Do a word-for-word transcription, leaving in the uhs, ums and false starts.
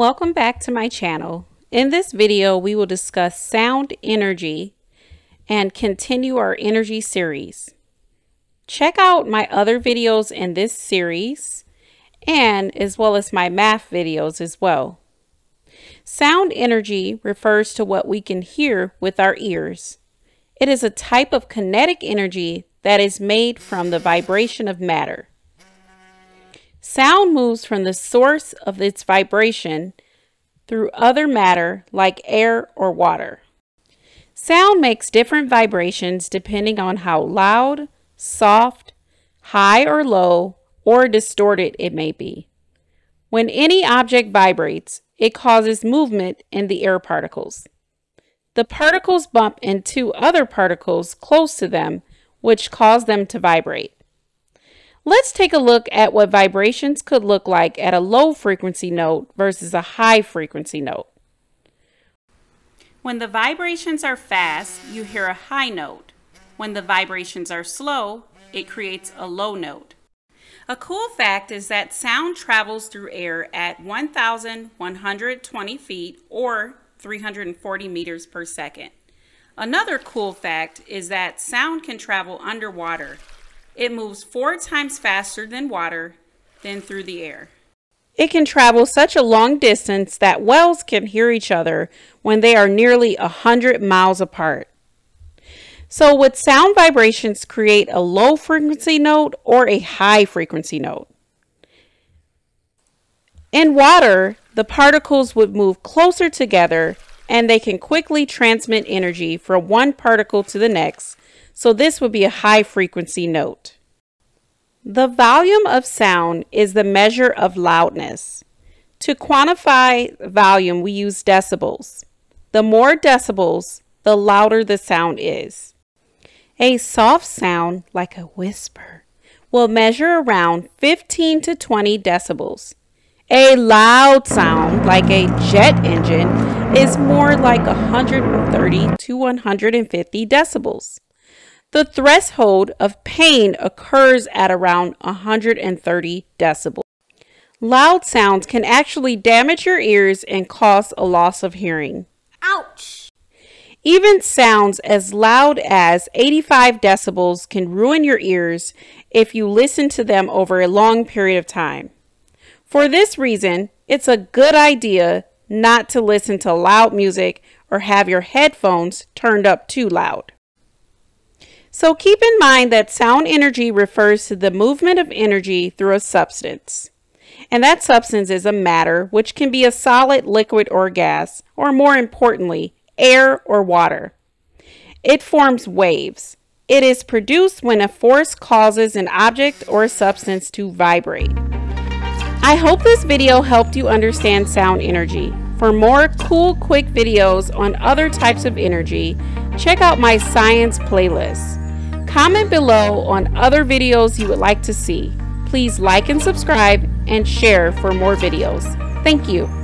Welcome back to my channel. In this video, we will discuss sound energy and continue our energy series. Check out my other videos in this series and as well as my math videos as well. Sound energy refers to what we can hear with our ears. It is a type of kinetic energy that is made from the vibration of matter. Sound moves from the source of its vibration through other matter like air or water. Sound makes different vibrations depending on how loud, soft, high or low, or distorted it may be. When any object vibrates, it causes movement in the air particles. The particles bump into other particles close to them, which cause them to vibrate. Let's take a look at what vibrations could look like at a low frequency note versus a high frequency note. When the vibrations are fast, you hear a high note. When the vibrations are slow, it creates a low note. A cool fact is that sound travels through air at one thousand one hundred twenty feet or three hundred forty meters per second. Another cool fact is that sound can travel underwater. It moves four times faster than water than through the air. It can travel such a long distance that whales can hear each other when they are nearly a hundred miles apart. So would sound vibrations create a low frequency note or a high frequency note? In water, the particles would move closer together and they can quickly transmit energy from one particle to the next. So this would be a high frequency note. The volume of sound is the measure of loudness. To quantify volume, we use decibels. The more decibels, the louder the sound is. A soft sound, like a whisper, will measure around fifteen to twenty decibels. A loud sound, like a jet engine, is more like one hundred thirty to one hundred fifty decibels. The threshold of pain occurs at around one hundred thirty decibels. Loud sounds can actually damage your ears and cause a loss of hearing. Ouch! Even sounds as loud as eighty-five decibels can ruin your ears if you listen to them over a long period of time. For this reason, it's a good idea not to listen to loud music or have your headphones turned up too loud. So keep in mind that sound energy refers to the movement of energy through a substance. And that substance is a matter, which can be a solid, liquid, or gas, or more importantly, air or water. It forms waves. It is produced when a force causes an object or substance to vibrate. I hope this video helped you understand sound energy. For more cool, quick videos on other types of energy, check out my science playlist. Comment below on other videos you would like to see. Please like and subscribe and share for more videos. Thank you.